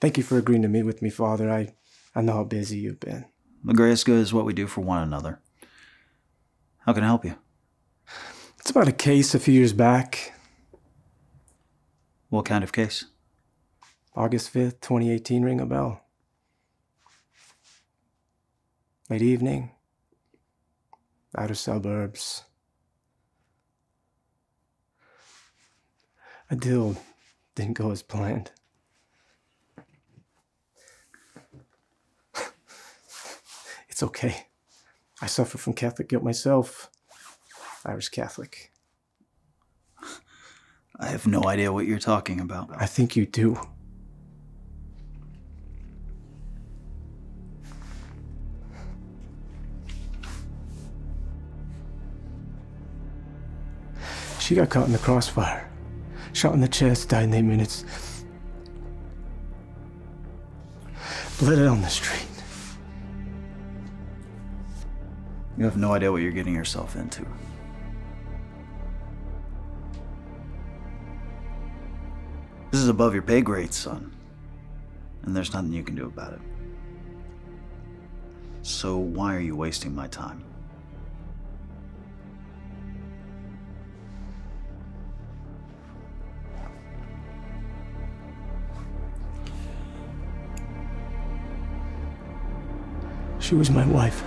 Thank you for agreeing to meet with me, Father. I know how busy you've been. Magresca is what we do for one another. How can I help you? It's about a case a few years back. What kind of case? August 5th, 2018, ring a bell. Late evening. Outer suburbs. A deal didn't go as planned. It's okay. I suffer from Catholic guilt myself. Irish Catholic. I have no idea what you're talking about. I think you do. She got caught in the crossfire. Shot in the chest, died in 8 minutes. Bled out on the street. You have no idea what you're getting yourself into. This is above your pay grade, son. And there's nothing you can do about it. So why are you wasting my time? She was my wife.